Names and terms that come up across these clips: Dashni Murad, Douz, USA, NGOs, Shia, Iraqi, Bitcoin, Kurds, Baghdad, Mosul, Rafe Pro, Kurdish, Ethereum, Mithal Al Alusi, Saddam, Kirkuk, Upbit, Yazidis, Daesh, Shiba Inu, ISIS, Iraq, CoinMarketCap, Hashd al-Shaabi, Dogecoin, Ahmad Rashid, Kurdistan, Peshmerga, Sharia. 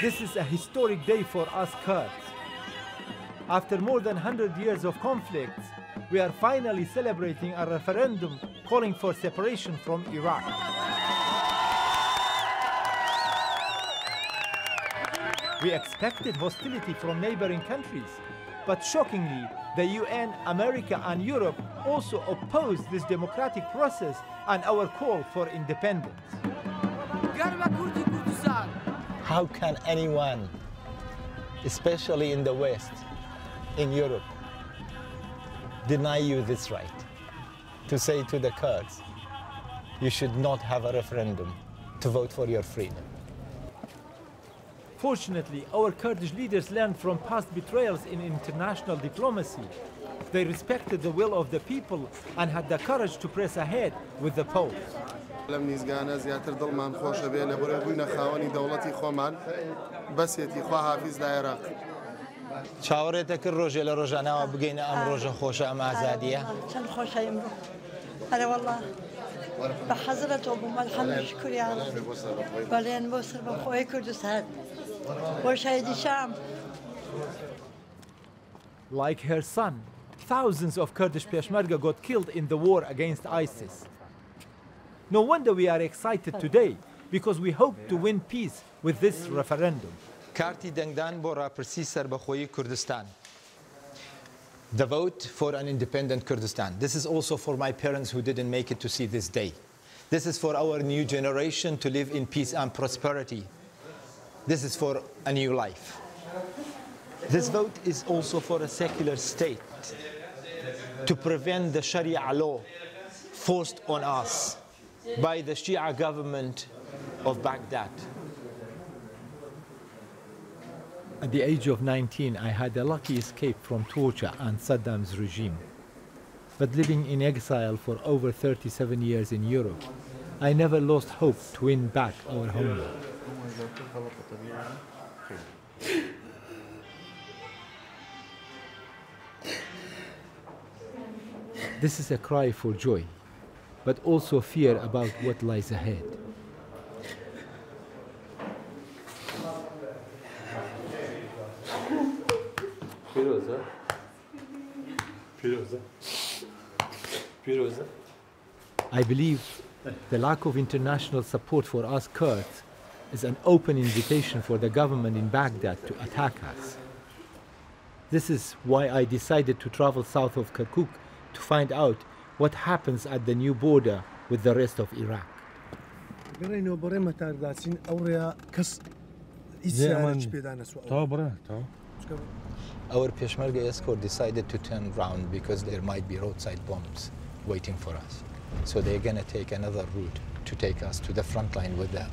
This is a historic day for us Kurds. After more than 100 years of conflicts, we are finally celebrating a referendum calling for separation from Iraq. We expected hostility from neighboring countries, but shockingly, the UN, America and Europe also opposed this democratic process and our call for independence. How can anyone, especially in the West, in Europe, deny you this right to say to the Kurds, you should not have a referendum to vote for your freedom? Fortunately, our Kurdish leaders learned from past betrayals in international diplomacy. They respected the will of the people and had the courage to press ahead with the polls. Like her son, thousands of Kurdish Peshmerga got killed in the war against ISIS. No wonder we are excited today, because we hope to win peace with this referendum. The vote for an independent Kurdistan. This is also for my parents who didn't make it to see this day. This is for our new generation to live in peace and prosperity. This is for a new life. This vote is also for a secular state to prevent the Sharia law forced on us by the Shia government of Baghdad. At the age of 19, I had a lucky escape from torture and Saddam's regime. But living in exile for over 37 years in Europe, I never lost hope to win back our homeland. This is a cry for joy, but also fear about what lies ahead. Firoza. Firoza. Firoza. I believe the lack of international support for us Kurds is an open invitation for the government in Baghdad to attack us. This is why I decided to travel south of Kirkuk to find out what happens at the new border with the rest of Iraq. Our Peshmerga escort decided to turn round because there might be roadside bombs waiting for us. So they're going to take another route to take us to the front line with the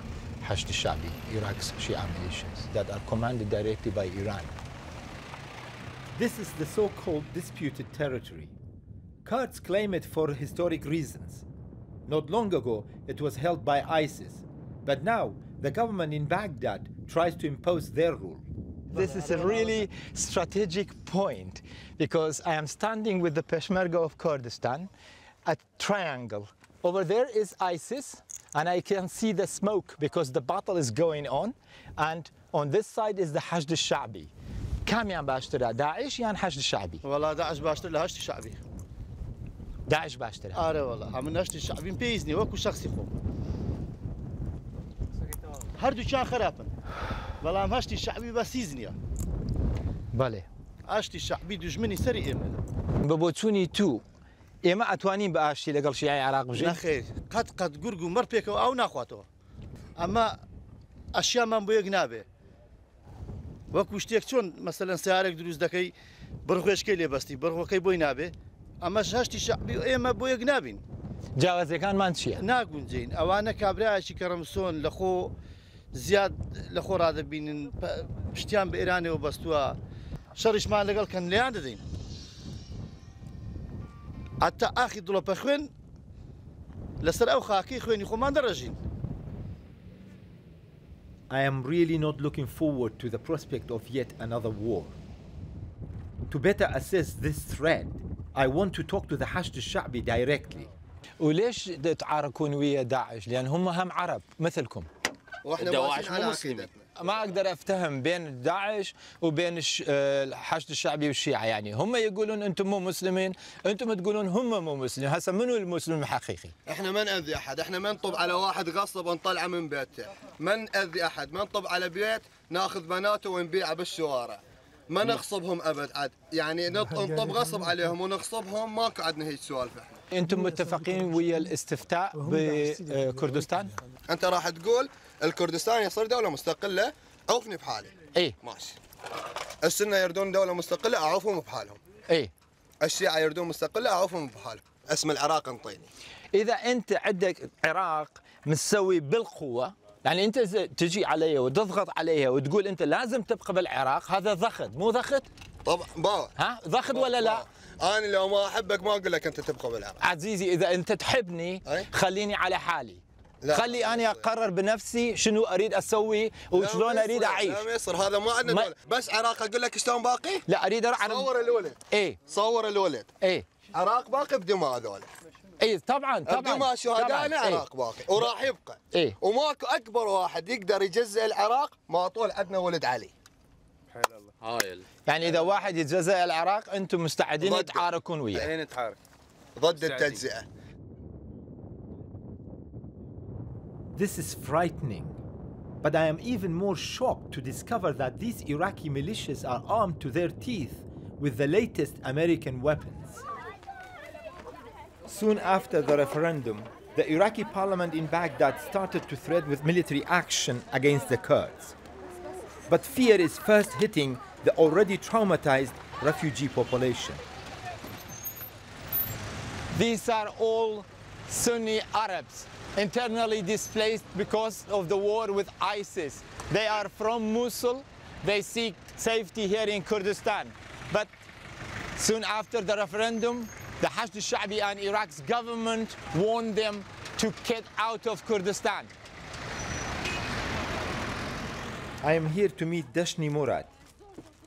Hashd al-Shaabi, Iraq's Shia militias that are commanded directly by Iran. This is the so-called disputed territory. Kurds claim it for historic reasons. Not long ago, it was held by ISIS, but now the government in Baghdad tries to impose their rule. This is a really strategic point because I am standing with the Peshmerga of Kurdistan at triangle. Over there is ISIS, and I can see the smoke because the battle is going on, and on this side is the Hashd al-Shaabi. Kamian Bashtara, Daesh yan Hashd al-Shaabi? Wallah, Daesh Bashtara, Hashd al-Shaabi. داعش باشتري. آره والله. عم نشتري الشعب يميزني وكل شخص يخو. هردو شان خرابن. والله عم هشتري الشعبي بس يزني. بله. هشتري الشعبي دجمني سري إمنا. ببوتوني تو. إما أتوانين بأشتري لقال شيء عراق بجد. نخير. قد جرجو مربيك أو ناخواته. أما أشياء ما بيجنابه. وكل شتيكشون مثلاً سيارك دروز دكاي برخوش كلي بستي برخو كي بيجنابه. اما شاشتي شعبي ايما بويق نابين جاوز كان مانشيا ناقون زين اوانا كابرا شي كرمسون لخو زياد لخو راضي بين اشتيان بايراني وبستوا شرش ما لقال كان لياند زين حتى اخي دولو بخوين لسر او خاكي خويني خو ما درجين. I am really not looking forward to the prospect of yet another war. To better assess this threat, I want to talk to the Hashd al-Shaabi directly. وليش تتعاركون ويا داعش؟ لأن هم عرب مثلكم. واحنا واقفين على عقيدتنا. ما اقدر افتهم بين داعش وبين الحشد الشعبي والشيعه، يعني هم يقولون انتم مو مسلمين، انتم تقولون هم مو مسلمين، هسه منو المسلم الحقيقي؟ احنا ما ناذي احد، احنا ما نطب على واحد غصب ونطلعه من بيته، ما ناذي احد، ما نطب على بيت ناخذ بناته ونبيعه بالشوارع. ما نغصبهم ابد عاد، يعني نطب غصب عليهم ونغصبهم ما قعدنا هيك سوالف احنا. انتم متفقين ويا الاستفتاء بكردستان؟ انت راح تقول الكردستان يصير دوله مستقله، عوفني بحالي. اي ماشي. السنه يردون دوله مستقله، اعوفهم بحالهم. اي. الشيعه يردون مستقله، اعوفهم بحالهم. اسم العراق انطيني. اذا انت عندك عراق متسوي بالقوه، يعني انت تجي عليها وتضغط عليها وتقول انت لازم تبقى بالعراق، هذا ضغط مو ضغط؟ طبعا بابا ها ضغط بابا. ولا لا؟ بابا. انا لو ما احبك ما اقول لك انت تبقى بالعراق. عزيزي اذا انت تحبني خليني على حالي. لا. خلي انا اقرر بنفسي شنو اريد اسوي وشلون اريد اعيش. لا ما يصير هذا، ما عندنا دولة. بس عراق اقول لك شلون باقي؟ لا اريد اعرف. صور الولد. ايه صور الولد. ايه عراق باقي بدماء هذول. اي طبعا طبعا بدماء شهدائنا عراق باقي وراح يبقى. اي وماكو اكبر واحد يقدر يجزئ العراق ما طول عندنا ولد علي. حيل الله هايل. يعني اذا واحد يتجزئ العراق انتم مستعدين تعاركون وياه؟ اي نتعارك ضد التجزئه. This is frightening, but I am even more shocked to discover that these Iraqi militias are armed to their teeth with the latest American weapons. Soon after the referendum, the Iraqi parliament in Baghdad started to threaten with military action against the Kurds. But fear is first hitting the already traumatized refugee population. These are all Sunni Arabs, internally displaced because of the war with ISIS. They are from Mosul. They seek safety here in Kurdistan. But soon after the referendum, the Hashd al-Shaabi and Iraq's government warned them to get out of Kurdistan. I am here to meet Dashni Murad,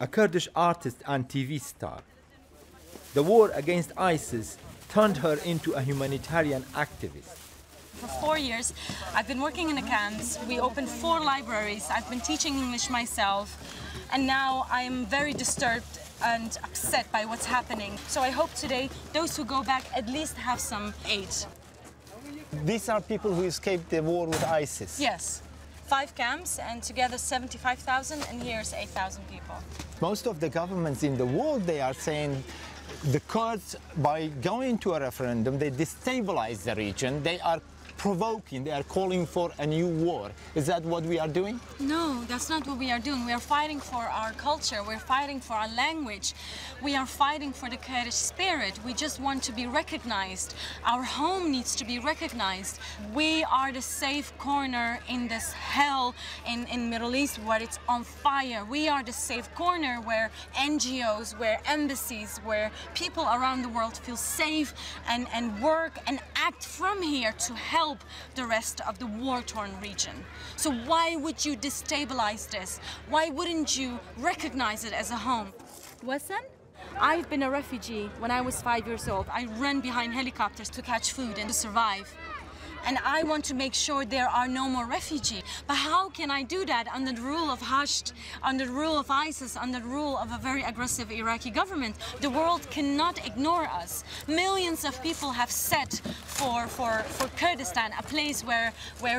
a Kurdish artist and TV star. The war against ISIS turned her into a humanitarian activist. For 4 years, I've been working in the camps. We opened 4 libraries. I've been teaching English myself. And now I'm very disturbed and upset by what's happening. So I hope today those who go back at least have some aid. These are people who escaped the war with ISIS? Yes. 5 camps and together 75,000 and here's 8,000 people. Most of the governments in the world, they are saying the Kurds, by going to a referendum, they destabilize the region. They are provoking, they are calling for a new war. Is that what we are doing? No, that's not what we are doing. We are fighting for our culture, we're fighting for our language, we are fighting for the Kurdish spirit. We just want to be recognized. Our home needs to be recognized. We are the safe corner in this hell in Middle East where it's on fire. We are the safe corner where NGOs, where embassies, where people around the world feel safe and work and act from here to help the rest of the war-torn region. So why would you destabilize this? Why wouldn't you recognize it as a home? Listen, I've been a refugee when I was 5 years old. I ran behind helicopters to catch food and to survive. And I want to make sure there are no more refugees. But how can I do that under the rule of Hashd, under the rule of ISIS, under the rule of a very aggressive Iraqi government? The world cannot ignore us. Millions of people have set for Kurdistan, a place where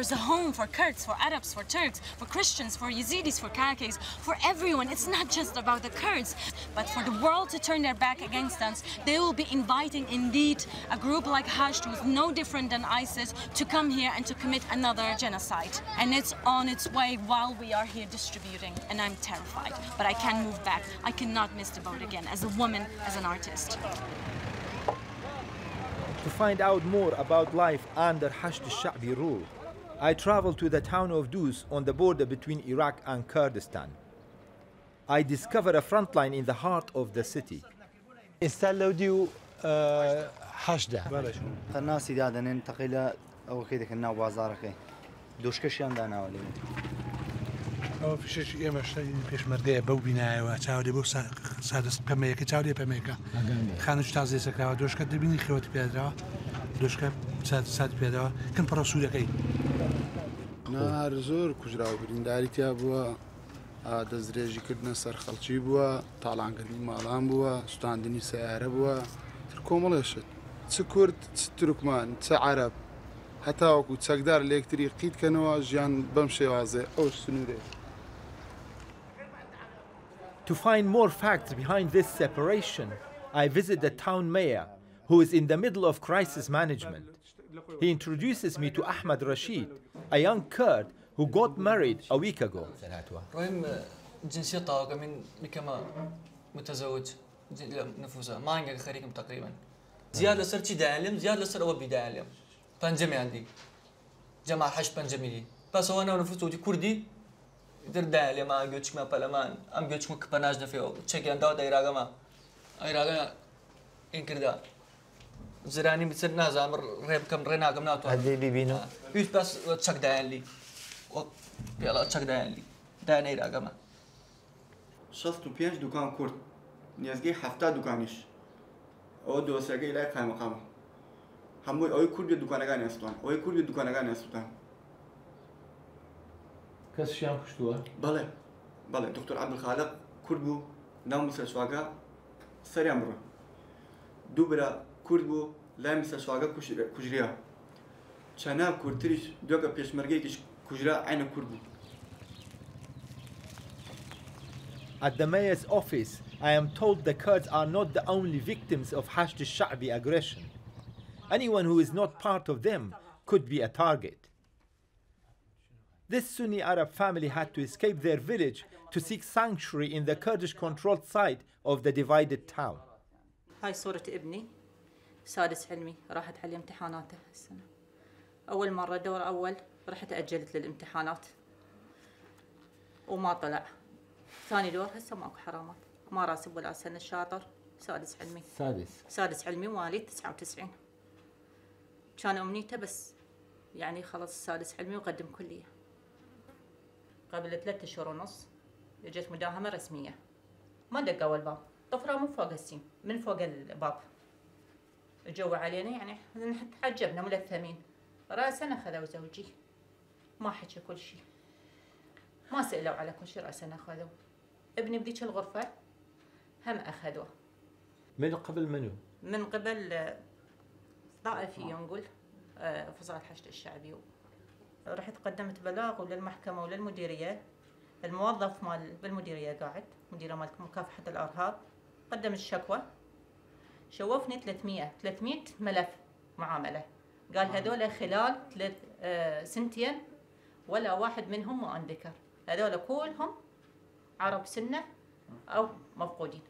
is a home for Kurds, for Arabs, for Turks, for Christians, for Yazidis, for Kakis, for everyone. It's not just about the Kurds. But for the world to turn their back against us, they will be inviting indeed a group like Hashd, who is no different than ISIS, to come here and to commit another genocide. And it's on its way while we are here distributing. And I'm terrified, but I can't move back. I cannot miss the boat again, as a woman, as an artist. To find out more about life under Hashd al-Shaabi rule, I traveled to the town of Douz on the border between Iraq and Kurdistan. I discovered a front line in the heart of the city. أوكي دك الناو بازارك دوش كشيان دانا ولی او فیشش یه مشتی پیشمرده باو بینای و چاودی باو سادس پمیک چاودی پمیک خانش تازه سکرای دوش کد بینی خیوت پیاده دوش کد ساد پیاده کن پرسوده کی نهار زور کجراو برین داریتی ابوا دزدریجی کردن سرخالچی بوا طالعان کردنی مالان بوا استاندنی سعر بوا ترکمالشت ت کرد ت ترکمان ت عرب حتی وقتی تقدر الکتریک قید کنوا جان بمشی وازه آور سنوره. To find more facts behind this separation, I visit the town mayor, who is in the middle of crisis management. He introduces me to Ahmad Rashid, a young Kurd who got married a week ago. زرانی می‌ترد نازم رهب کم رنگم ناتوان. عادی بیبینا. یه پس چک دانلی، و پیاله چک دانلی، دانه ایراگم. 65 دکان کرد، نزدیک 70 دکانیش. آو دوستی ایرای خیمه خامه. همون آوی کرد به دکانگانی استان، آوی کرد به دکانگانی استان. کسیم کشته؟ بله، بله. دکتر عبدالخالق کرد بو، ناموسش شواگا، سریم بره. دوباره کرد بو لامس شواغا کجریا چناب کردیش دوکا پشمرگی کش کجرا عین کرد بو. At the mayor's office, I am told the Kurds are not the only victims of Hashd al-Shaabi aggression. Anyone who is not part of them could be a target. This Sunni Arab family had to escape their village to seek sanctuary in the Kurdish-controlled side of the divided town. هاي صورة ابني. سادس علمي راحت على امتحاناته السنة أول مرة دور أول رحت أجلت للامتحانات وما طلع ثاني دور هسه ماكو حرامات ما راسب ولا سنة شاطر سادس علمي سادس علمي مواليد 99 كان أمنيته بس يعني خلص السادس علمي وقدم كلية قبل 3 أشهر ونص اجت مداهمة رسمية ما دقوا الباب طفرة من فوق السين من فوق الباب جو علينا يعني تعجبنا ملثمين راسنا خذوا زوجي ما حكى كل شيء ما سألوا على كل شيء راسنا خذوا ابني بذيك الغرفة هم أخذوه من قبل منو؟ من قبل طائفي نقول فصائل حشد الشعبي رحت قدمت بلاغ وللمحكمة وللمديرية الموظف مال بالمديرية قاعد مديرة مال مكافحة الأرهاب قدمت شكوى شوفني 300 ملف معاملة قال هذول خلال سنتين ولا واحد منهم ما انذكر هذول كلهم عرب سنة أو مفقودين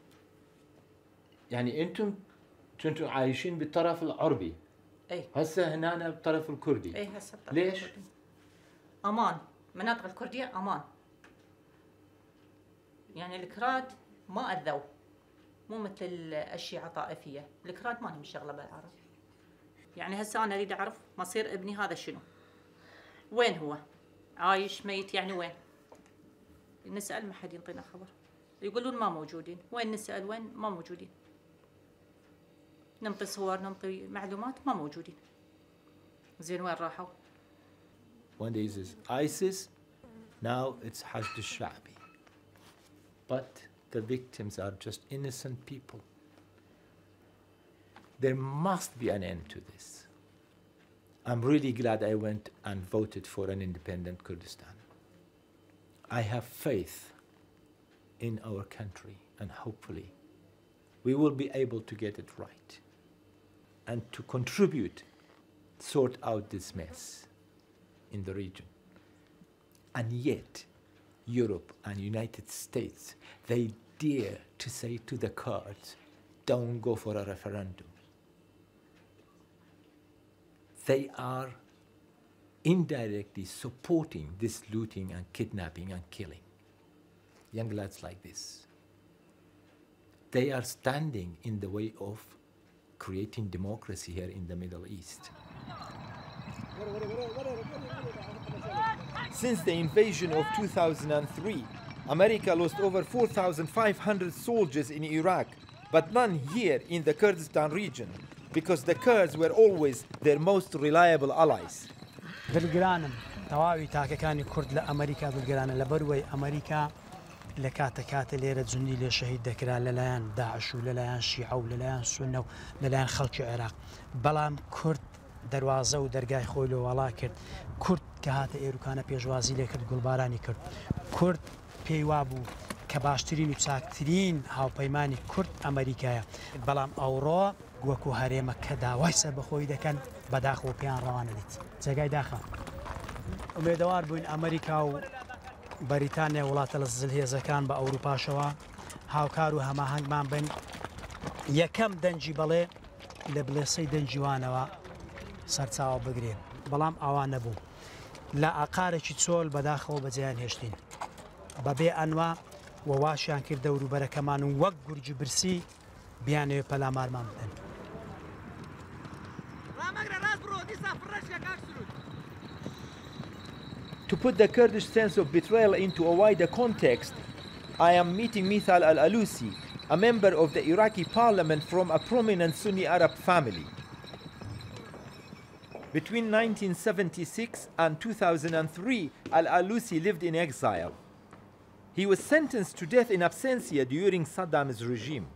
يعني أنتم كنتوا عايشين بالطرف العربي أي هسه هنا بالطرف الكردي أي هسه ليش؟ الكردي. أمان مناطق الكردية أمان يعني الكراد ما أذوا مو مثل الشيعة طائفية، الكراد ما مشغلة بالعرب. يعني هسه أنا أريد أعرف مصير ابني هذا شنو؟ وين هو؟ عايش ميت يعني وين؟ نسأل ما حد ينطينا خبر. يقولون ما موجودين، وين نسأل وين؟ ما موجودين. ننطي صور، ننطي معلومات، ما موجودين. زين وين راحوا؟ One day is ISIS, now it's Hashd al-Shaabi. But the victims are just innocent people. There must be an end to this. I'm really glad I went and voted for an independent Kurdistan. I have faith in our country, and hopefully we will be able to get it right and to contribute, sort out this mess in the region. And yet, Europe and United States, they dare to say to the Kurds, don't go for a referendum. They are indirectly supporting this looting and kidnapping and killing. Young lads like this. They are standing in the way of creating democracy here in the Middle East. Since the invasion of 2003, America lost over 4,500 soldiers in Iraq, but none here in the Kurdistan region, because the Kurds were always their most reliable allies. تەواوی تاکەکانی کورد لە ئەمریکا دڵگەرانە لەبەروەی ئەمریکا لە کاتە لێرە جوندی لێ شەهید دەکرا لەلایەن داعش و لەلایەن شیعە و لەلایەن سونە و لەلایەن خەڵکی عێراق. بەڵام کورد دەواازە و دەرگای خۆی لە وڵا کرد. کورد کە هاتە ئێروکانە پێشوازی لێ کرد، گوڵبارانی کرد. کورد پێی وا بوو کە باشترین و چاکترین هاوپەیمانی کورد ئەمریکایە. بەڵام ئەوڕۆ وەکو هەرێمە کە داوای سەر بەخۆی دەکەن بەداخەوە پێیان ڕەوانە دیت. جێگای داخە. ئومێدەوار بووین ئەمریکا و بەریتانیا وڵاتە لە زلهێزەکان بە ئەوروپاشەوە هاوکار و هەماهەنگمان بن. یەکەم دەنجی بەڵێ لە بلێسەی دەنجیوانەوە سەرچاوە بگرێن. بەڵام ئەوان نەبوو. لە ئاقارێکی چۆل بەداخەوە بەجیان هێشتین. بەبێ ئەنوا وەواشیان کرد دەوروبەرەکەمان و وەک گورج برسی بیانەوێ پەلامارمان بدەن. To put the Kurdish sense of betrayal into a wider context, I am meeting Mithal Al Alusi, a member of the Iraqi parliament from a prominent Sunni Arab family. Between 1976 and 2003, Al Alusi lived in exile. He was sentenced to death in absentia during Saddam's regime.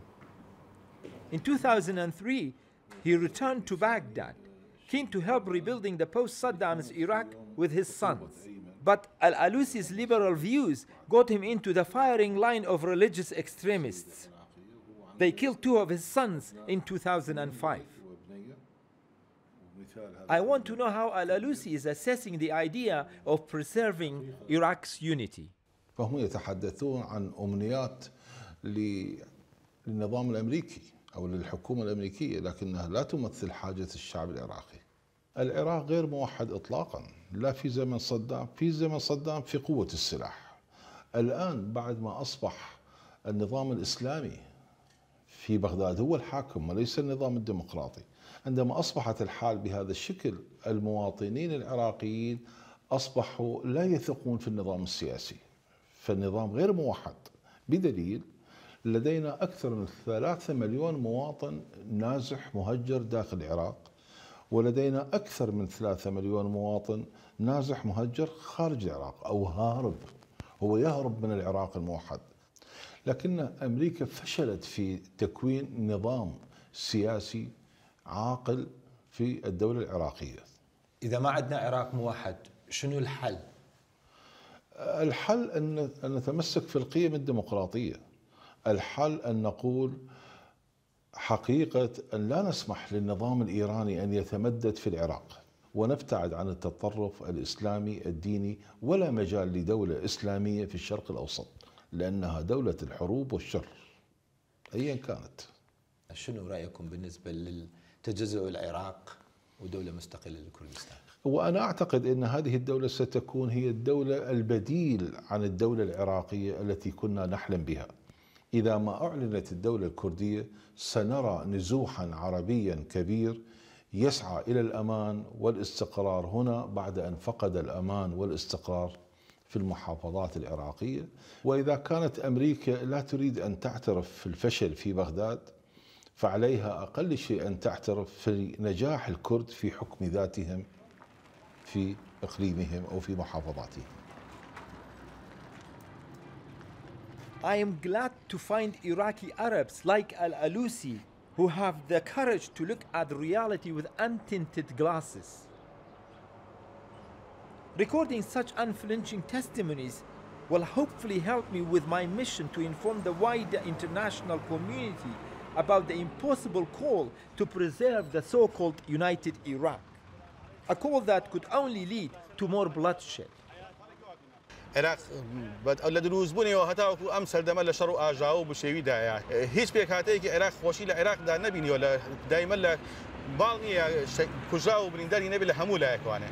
In 2003, he returned to Baghdad, keen to help rebuilding the post-Saddam's Iraq with his sons. But Al-Alusi's liberal views got him into the firing line of religious extremists. They killed two of his sons in 2005. I want to know how Al-Alusi is assessing the idea of preserving Iraq's unity. فهم يتحدثون عن أمنيات للنظام الأمريكي أو للحكومة الأمريكية، لكنها لا تمثل حاجة الشعب العراقي. العراق غير موحد إطلاقا، لا في زمن صدام. في زمن صدام في قوة السلاح. الآن بعد ما أصبح النظام الإسلامي في بغداد هو الحاكم وليس النظام الديمقراطي، عندما أصبحت الحال بهذا الشكل المواطنين العراقيين أصبحوا لا يثقون في النظام السياسي، فالنظام غير موحد، بدليل لدينا أكثر من 3 مليون مواطن نازح مهجر داخل العراق، ولدينا أكثر من 3 مليون مواطن نازح مهجر خارج العراق أو هارب، هو يهرب من العراق الموحد. لكن أمريكا فشلت في تكوين نظام سياسي عاقل في الدولة العراقية. إذا ما عندنا عراق موحد شنو الحل؟ الحل أن نتمسك في القيم الديمقراطية. الحل أن نقول حقيقة أن لا نسمح للنظام الإيراني أن يتمدد في العراق، ونبتعد عن التطرف الإسلامي الديني، ولا مجال لدولة إسلامية في الشرق الأوسط لأنها دولة الحروب والشر أيا كانت. شنو رأيكم بالنسبة لتجزؤ العراق ودولة مستقلة لكردستان؟ وأنا أعتقد أن هذه الدولة ستكون هي الدولة البديل عن الدولة العراقية التي كنا نحلم بها. إذا ما أعلنت الدولة الكردية سنرى نزوحا عربيا كبير يسعى إلى الأمان والاستقرار هنا بعد أن فقد الأمان والاستقرار في المحافظات العراقية. وإذا كانت أمريكا لا تريد أن تعترف في الفشل في بغداد، فعليها أقل شيء أن تعترف في نجاح الكرد في حكم ذاتهم في إقليمهم أو في محافظاتهم. I am glad to find Iraqi Arabs like Al-Alusi who have the courage to look at reality with untinted glasses. Recording such unflinching testimonies will hopefully help me with my mission to inform the wider international community about the impossible call to preserve the so-called United Iraq, a call that could only lead to more bloodshed. عراق بدل دروز بنیو هتاو کو امسال دملا شرو آجاو بشیوی داعی. هیچ پیکاتی که عراق خوشی ل عراق دار نبینی ولی دائما ل بالنی کجاو برینداری نبیل هموله اکوانه.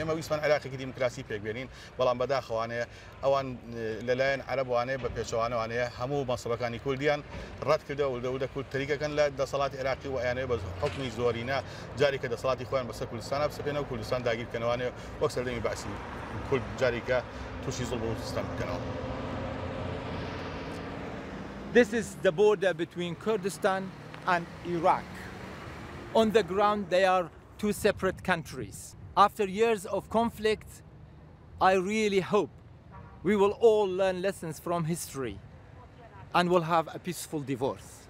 اما ویسمان عراقی که دیمکراسی پیک بینین ولام بده خوانه. آوان للاین عرب وانه بپیچوانه وانه همو مصرفکانی کردیان رد کرده ولد کل طریقه کن ل دسالات عراقی و آنها باز حکمی زورینا جاری که دسالاتی خوان بسته کردستان بسته پینا کردستان داغی کن وانه وکسر دمی باسی. كل جاريكا تشيز البلوستان كنال. This is the border between Kurdistan and Iraq. On the ground, they are two separate countries. After years of conflict, I really hope we will all learn lessons from history and will have a peaceful divorce.